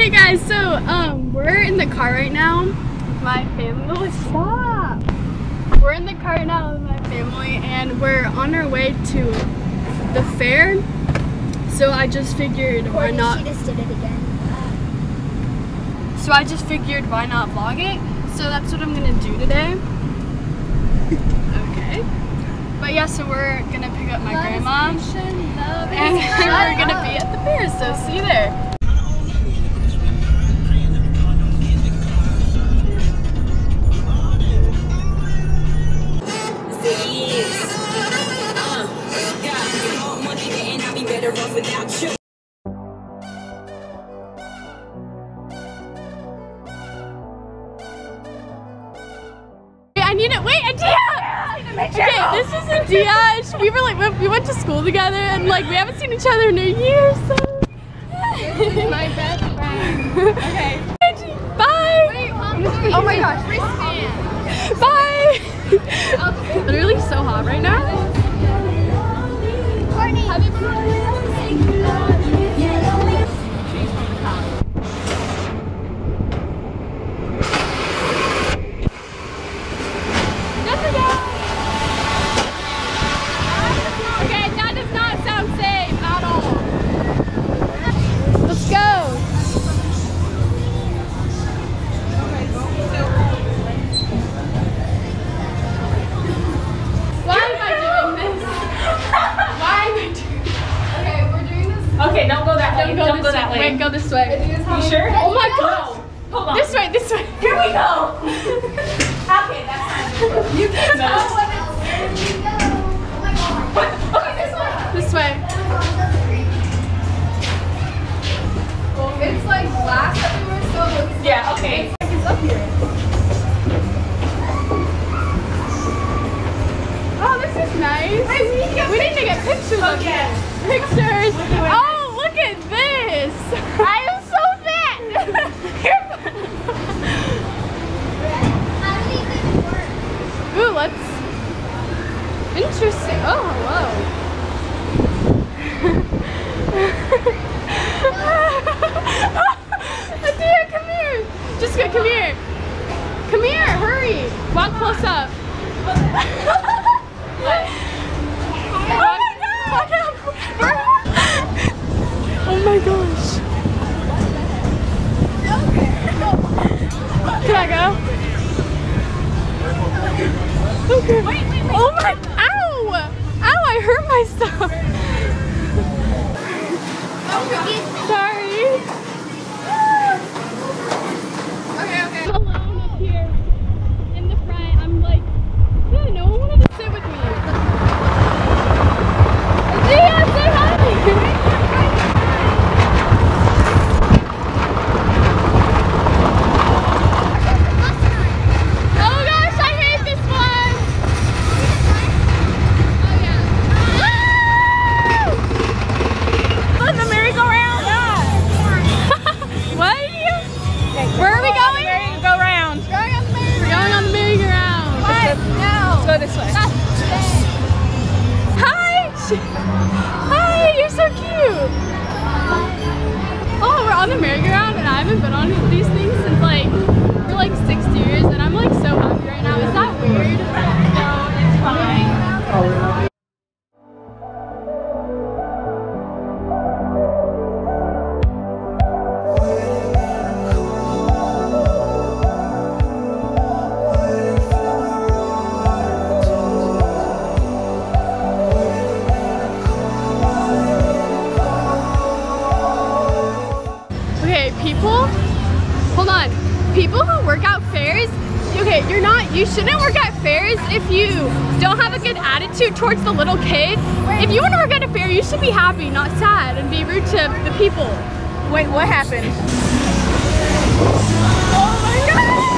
Hey guys, so we're in the car right now with my family. Stop! We're in the car right now with my family and we're on our way to the fair. So I just figured why not. She just did it again. So I just figured why not vlog it. So that's what I'm gonna do today. Okay. But yeah, so we're gonna pick up my grandma and we're gonna be at the fair. So see you there. Wait, Adia! Okay, this is Adia. We were like, we went to school together and like we haven't seen each other in a year, so. This is my best friend. Okay. Bye! Wait, oh my gosh, wristband. Bye! It's literally so hot right now. Courtney! Way. You sure? Oh my God! Hold on. This way, this way. Here we go! Okay, that's fine. You can't tell what it's. Where did you go? Oh my God. What? Okay, this way. This way. It's like glass everywhere, so it looks like yeah, okay. It's up here. Oh, this is nice. Wait, we need to get pictures of it. Pictures. Oh! Look at this! I am so fat! Ooh, let's... Interesting. Oh, whoa. Adia, come here! Jessica, come here! Come here, hurry! Walk close up. Oh my gosh. Can I go? Okay. Wait. Oh my, ow! Ow, I hurt myself. Sorry. Okay. I'm alone up here in the front. I'm like, yeah, no one wanted to sit with me. Adia, say hi! Hi, you're so cute! Oh, we're on the merry-go-round and I haven't been on these things since like, for like 6 years and I'm like so hungry right now. Is that weird? No, it's fine. People who work at fairs, okay, you shouldn't work at fairs if you don't have a good attitude towards the little kids. If you want to work at a fair, you should be happy, not sad, and be rude to the people. Wait, what happened? Oh my God!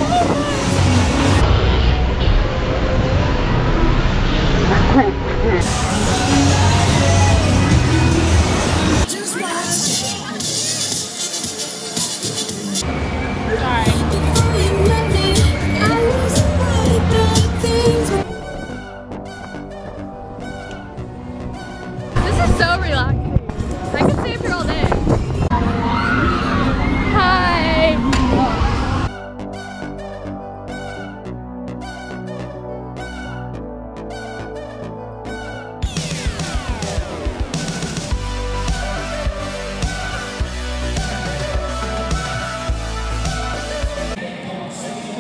So relaxing. I could stay up here all day. Hi.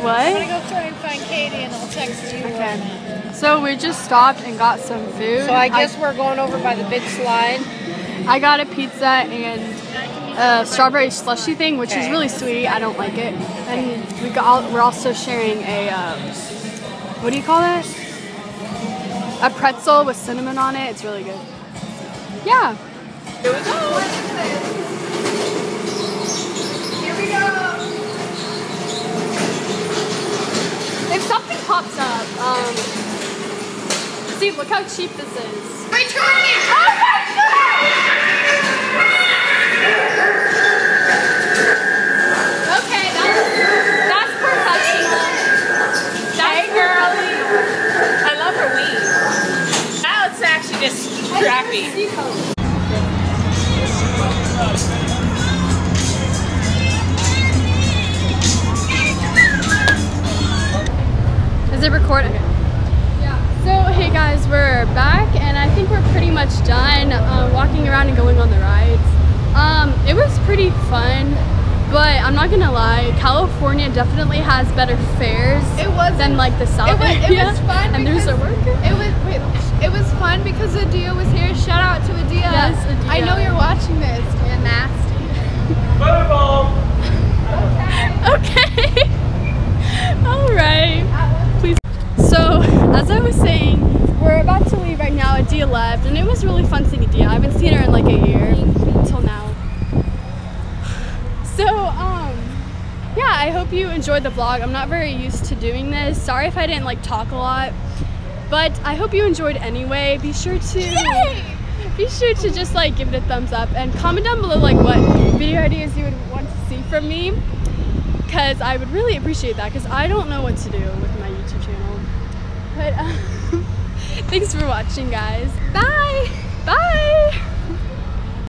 What? I'm gonna go through and find Katie and I'll text you. Okay. So we just stopped and got some food. So I guess we're going over by the big slide. I got a pizza and a strawberry slushy thing, which is really sweet. I don't like it. And we're also sharing a, what do you call that? A pretzel with cinnamon on it. It's really good. Yeah. Here we go. Here we go. If something pops up, Steve, look how cheap this is. Return it! Oh my God! Okay, that's professional. Hey, girl. I love her weave. Now it's actually just crappy. Is it recording? Okay. Yeah. So hey guys, we're back and I think we're pretty much done walking around and going on the rides. It was pretty fun, but I'm not gonna lie, California definitely has better fares than like the South Area. It was fun and there's a worker. It was fun because Adia was here. Shout out to Adia. Yes, Adia. I know you're watching this. You're nasty. Okay. All right. So, as I was saying, we're about to leave right now. Adia left, and it was really fun seeing Adia. I haven't seen her in like a year until now. So, yeah, I hope you enjoyed the vlog. I'm not very used to doing this. Sorry if I didn't like talk a lot, but I hope you enjoyed anyway. Be sure to just like give it a thumbs up and comment down below like what video ideas you would want to see from me, because I would really appreciate that because I don't know what to do with my YouTube channel. But thanks for watching, guys. Bye!